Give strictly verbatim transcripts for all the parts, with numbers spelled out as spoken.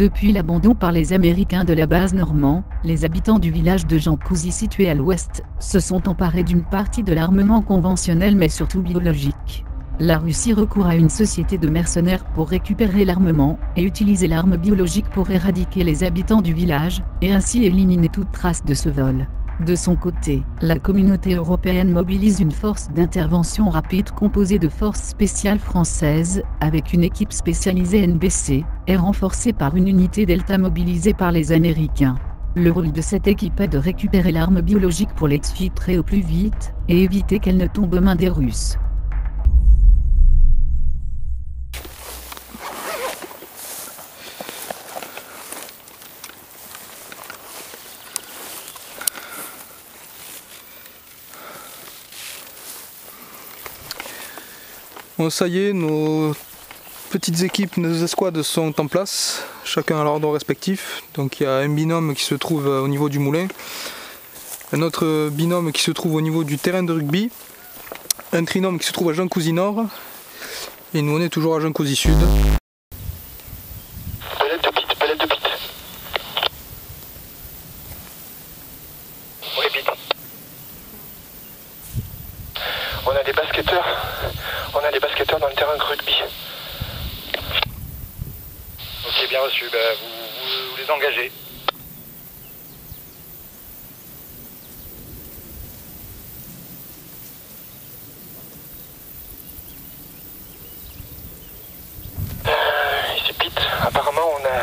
Depuis l'abandon par les Américains de la base Normand, les habitants du village de Jean Couzy situé à l'ouest, se sont emparés d'une partie de l'armement conventionnel mais surtout biologique. La Russie recourt à une société de mercenaires pour récupérer l'armement, et utiliser l'arme biologique pour éradiquer les habitants du village, et ainsi éliminer toute trace de ce vol. De son côté, la communauté européenne mobilise une force d'intervention rapide composée de forces spéciales françaises, avec une équipe spécialisée N B C, et renforcée par une unité Delta mobilisée par les Américains. Le rôle de cette équipe est de récupérer l'arme biologique pour l'exfiltrer au plus vite, et éviter qu'elle ne tombe aux mains des Russes. Bon, ça y est, nos petites équipes, nos escouades sont en place, chacun à l'ordre respectif. Donc il y a un binôme qui se trouve au niveau du moulin, un autre binôme qui se trouve au niveau du terrain de rugby, un trinôme qui se trouve à Jean Couzy Nord, et nous on est toujours à Jean Couzy Sud. Palette de pit, palette de pit. Oui, pit. On a des basketteurs. On a des basketteurs dans le terrain de rugby. Ok, bien reçu, bah, vous, vous, vous les engagez. Euh, ici Pete, apparemment on a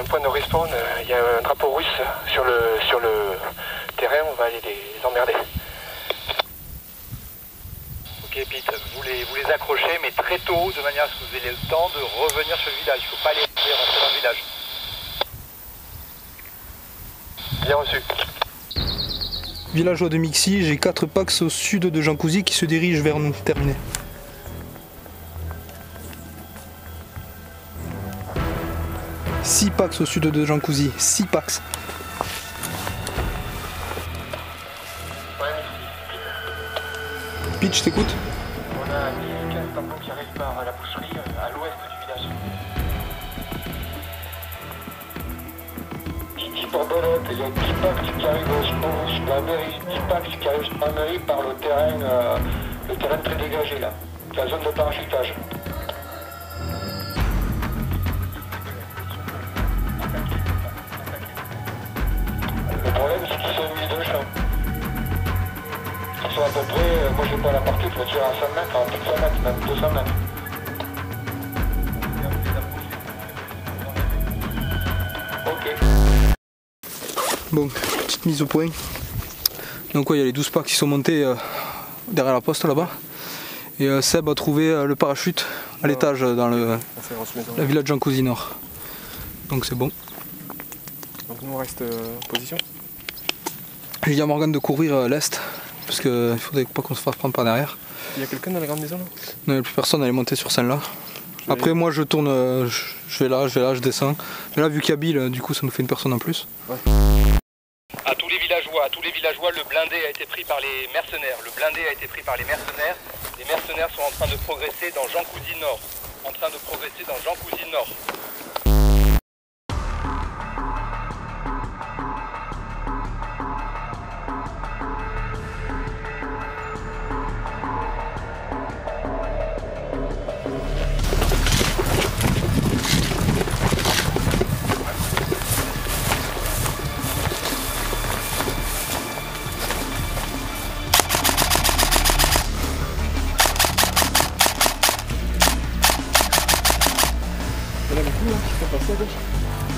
un point de respawn, il y a un drapeau russe sur le, sur le terrain, on va aller les emmerder. Okay, Pete, vous les, vous les accrochez, mais très tôt, de manière à ce que vous ayez le temps de revenir sur le village. Il ne faut pas les laisser rentrer dans le village. Bien reçu. Villageois de Mixi, j'ai quatre Pax au sud de Jean Couzy qui se dirigent vers nous. Terminé. six Pax au sud de Jean Couzy. six Pax. Pitch, t'écoutes ? On a dix quinze tampons qui arrivent par la boucherie à l'ouest du village. dix Bordolotte, il y a dix packs qui arrivent sur la mairie, dix packs qui arrivent sur la mairie par le terrain, euh, le terrain très dégagé là, la zone de parachutage. Le problème c'est qu'ils sont au milieu de champ. À peu près, euh, moi je vais pas la partie, je vais tirer à cent mètres, à plus de cent mètres, même deux cents mètres. Ok. Bon, petite mise au point. Donc ouais, il y a les douze packs qui sont montés euh, derrière la poste là-bas. Et euh, Seb a trouvé euh, le parachute à l'étage euh, dans le, la villa de Jean Couzy Nord. Donc c'est bon. Donc nous on reste euh, en position. J'ai dit à Morgane de courir euh, l'est. Parce qu'il ne faudrait pas qu'on se fasse prendre par derrière. Il y a quelqu'un dans la grande maison là? Non, il n'y a plus personne, elle est montée sur celle-là. Après aller... moi je tourne, je, je vais là, je vais là, je descends. Mais là vu qu'il y a Bill, du coup ça nous fait une personne en plus. Ouais. À tous les villageois, à tous les villageois, le blindé a été pris par les mercenaires. Le blindé a été pris par les mercenaires. Les mercenaires sont en train de progresser dans Jean Couzy Nord. En train de progresser dans Jean Couzy Nord.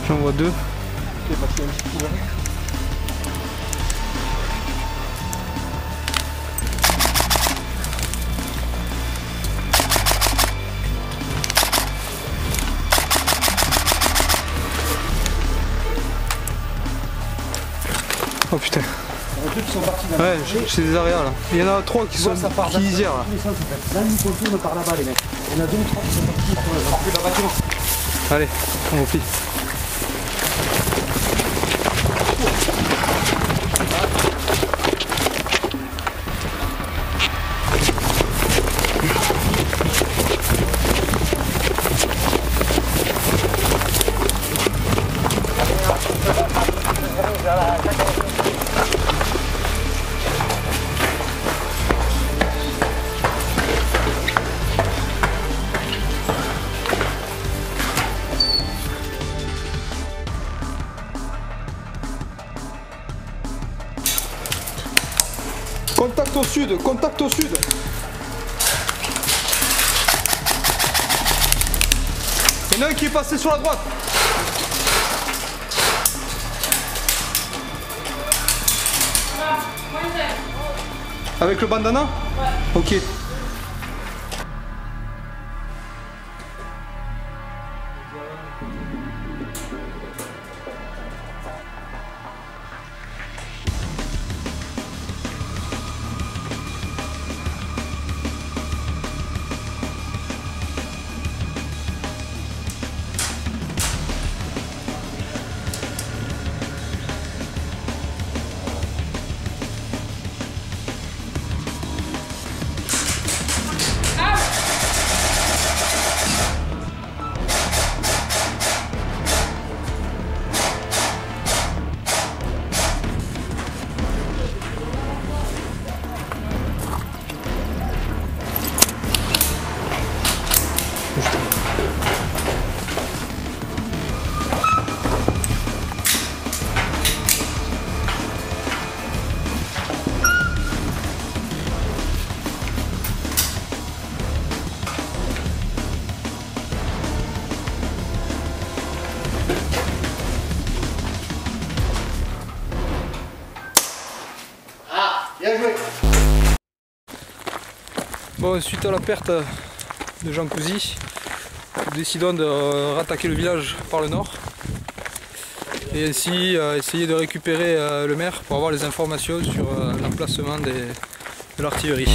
J'en vois deux. Oh putain. Les deux sont partis dans ouais, c'est des arrières là. Il y en a trois qui sont qui isèrent là. Là ils contournent par là-bas les mecs. Il y en a deux ou trois qui sont partis pour la bâtiment. Allez, on replie. Contact au sud, contact au sud. Il y en a un qui est passé sur la droite. Avec le bandana? Ouais. Ok. Bon, suite à la perte de Jean Couzy, nous décidons de rattaquer le village par le nord et ainsi essayer de récupérer le maire pour avoir les informations sur l'emplacement de l'artillerie.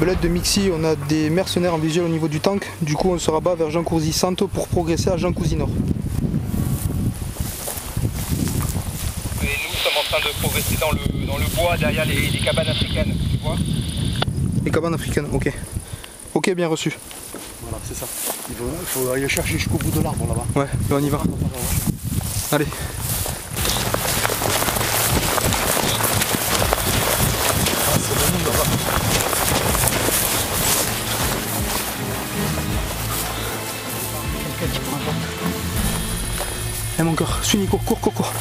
Belette de Mixi, on a des mercenaires en visuel au niveau du tank, du coup on se rabat vers Jean Couzy centre pour progresser à Jean Couzy nord. Et nous sommes en train de progresser dans le, dans le bois derrière les, les cabanes africaines, tu vois. Les cabanes africaines, ok. Ok, bien reçu. Voilà, c'est ça. Il faut, il faut aller chercher jusqu'au bout de l'arbre là-bas. Ouais, ben on y va. Allez. Et mon cœur, suis Nico, cours, cours, cours.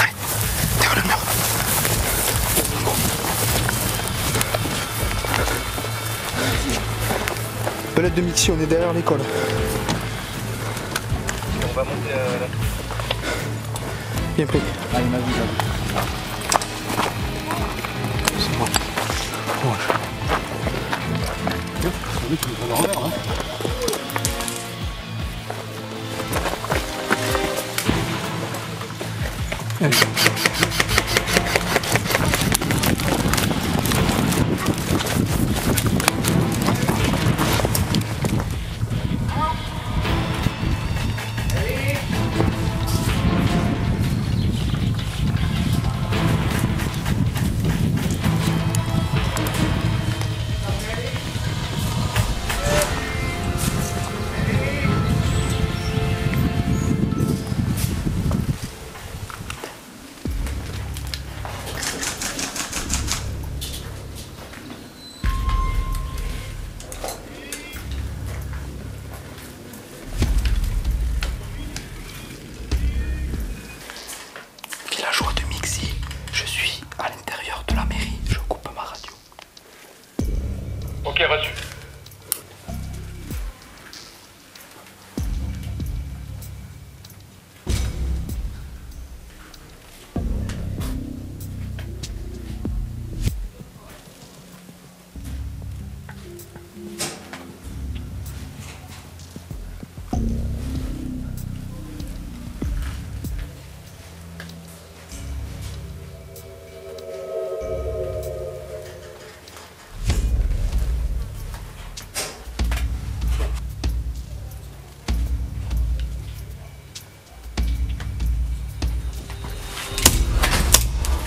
Allez, derrière le mur. Belette de Mixi, on est derrière l'école. On va monter euh, là. Bien pris. Allez, ma vie, là. C'est moi. Courage. Oui, tu me prends l'envers, hein. Allez.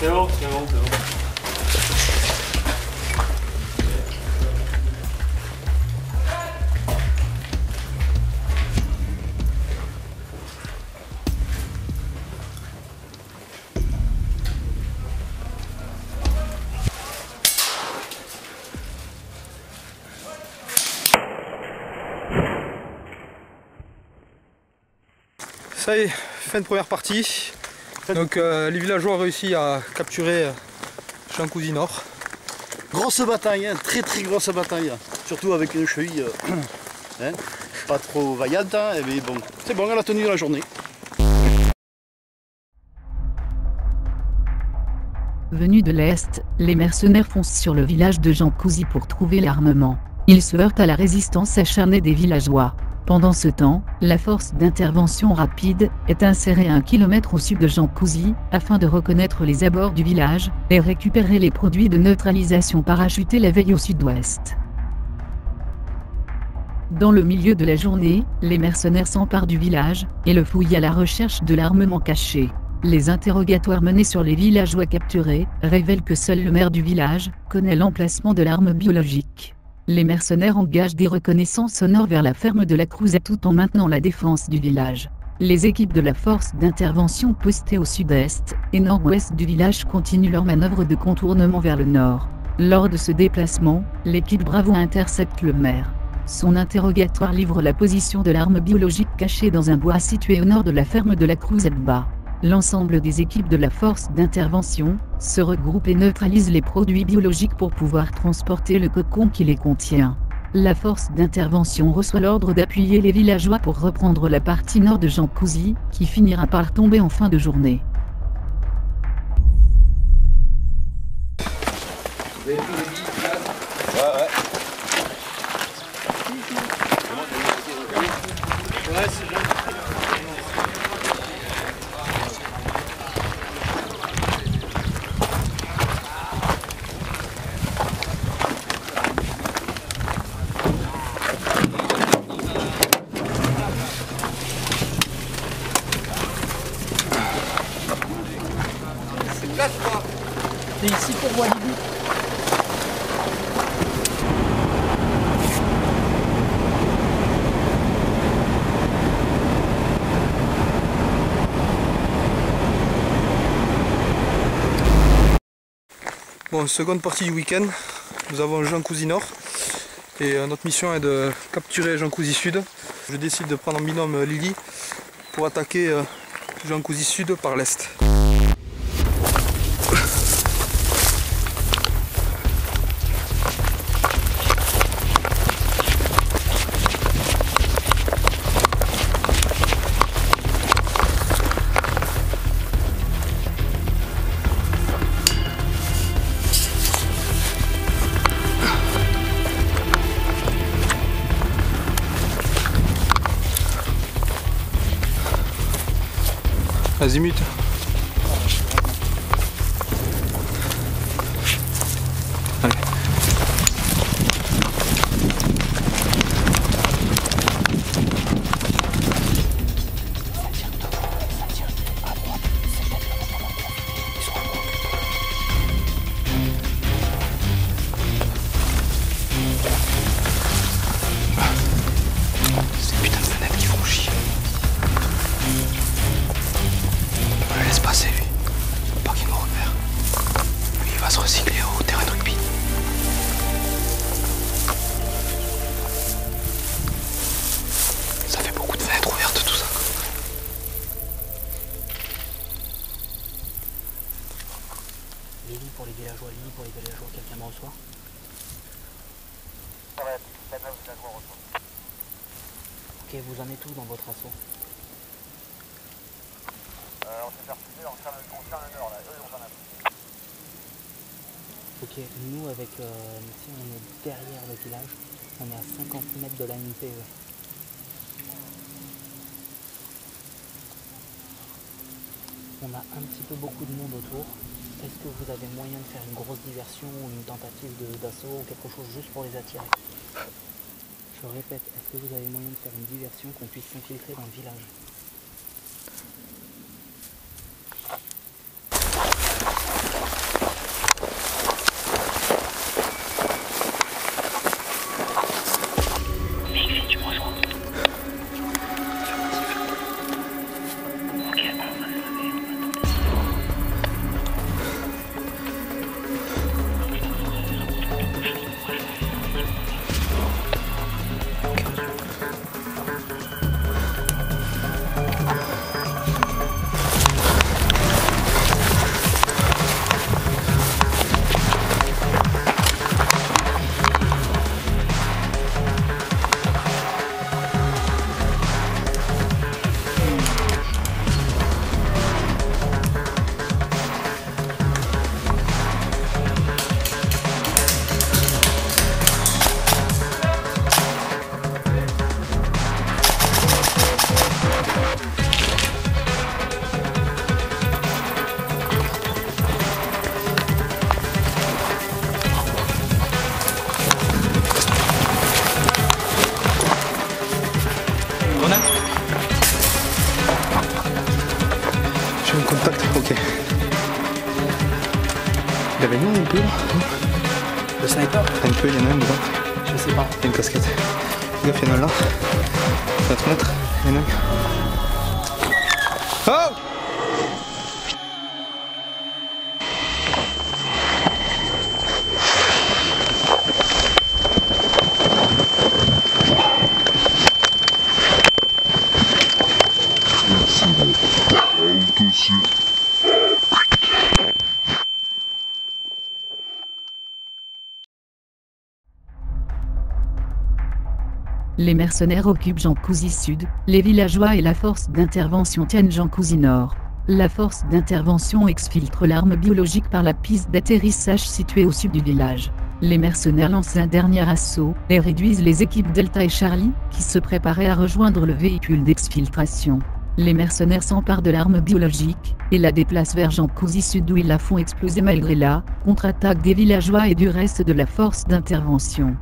C'est bon, c'est bon, c'est bon. Ça y est, fin de première partie. Donc euh, les villageois ont réussi à capturer euh, Jean Couzy Nord. Grosse bataille, hein, très très grosse bataille. Surtout avec une cheville euh, hein, pas trop vaillante, hein, mais bon, c'est bon, elle a tenu de la journée. Venus de l'Est, les mercenaires foncent sur le village de Jean Couzy pour trouver l'armement. Ils se heurtent à la résistance acharnée des villageois. Pendant ce temps, la force d'intervention rapide est insérée à un kilomètre au sud de Jean Couzy, afin de reconnaître les abords du village, et récupérer les produits de neutralisation parachutés la veille au sud-ouest. Dans le milieu de la journée, les mercenaires s'emparent du village, et le fouillent à la recherche de l'armement caché. Les interrogatoires menés sur les villageois capturés, révèlent que seul le maire du village, connaît l'emplacement de l'arme biologique. Les mercenaires engagent des reconnaissances au nord vers la ferme de la Cruzette tout en maintenant la défense du village. Les équipes de la force d'intervention postées au sud-est et nord-ouest du village continuent leur manœuvre de contournement vers le nord. Lors de ce déplacement, l'équipe Bravo intercepte le maire. Son interrogatoire livre la position de l'arme biologique cachée dans un bois situé au nord de la ferme de la Cruzette-Bas. L'ensemble des équipes de la force d'intervention se regroupent et neutralisent les produits biologiques pour pouvoir transporter le cocon qui les contient. La force d'intervention reçoit l'ordre d'appuyer les villageois pour reprendre la partie nord de Jean Couzy, qui finira par tomber en fin de journée. Vous avez tous les dix, là ? Ouais, ouais. Ouais, c'est gentil. C'est ici pour moi, Lili. Bon, seconde partie du week-end, nous avons Jean Couzy Nord et notre mission est de capturer Jean Couzy Sud. Je décide de prendre en binôme Lily pour attaquer Jean Couzy Sud par l'est. Azimut. Allez. Lily pour les villageois, Lily pour les villageois, quelqu'un me reçoit? Ouais, les villageois reçoivent. Ok, vous en êtes tous dans votre assaut? Euh, on s'est fait refuser, on tient le nord là, eux on s'en a plus. Ok, nous avec, euh, si on est derrière le village, on est à cinquante mètres de la N B C. On a un petit peu beaucoup de monde autour. Est-ce que vous avez moyen de faire une grosse diversion ou une tentative d'assaut ou quelque chose juste pour les attirer? Je répète, est-ce que vous avez moyen de faire une diversion qu'on puisse s'infiltrer dans le village? Ok. Il avait mis un peu. Le sniper? Un peu, il y en a un dedans. Je sais pas. Il y a une casquette. Il y en a un là. Ça va te mettre. Il y en a un. Oh! Les mercenaires occupent Jean Couzy Sud, les villageois et la force d'intervention tiennent Jean Couzy Nord. La force d'intervention exfiltre l'arme biologique par la piste d'atterrissage située au sud du village. Les mercenaires lancent un dernier assaut et réduisent les équipes Delta et Charlie, qui se préparaient à rejoindre le véhicule d'exfiltration. Les mercenaires s'emparent de l'arme biologique, et la déplacent vers Jean Couzy Sud où ils la font exploser malgré la contre-attaque des villageois et du reste de la force d'intervention.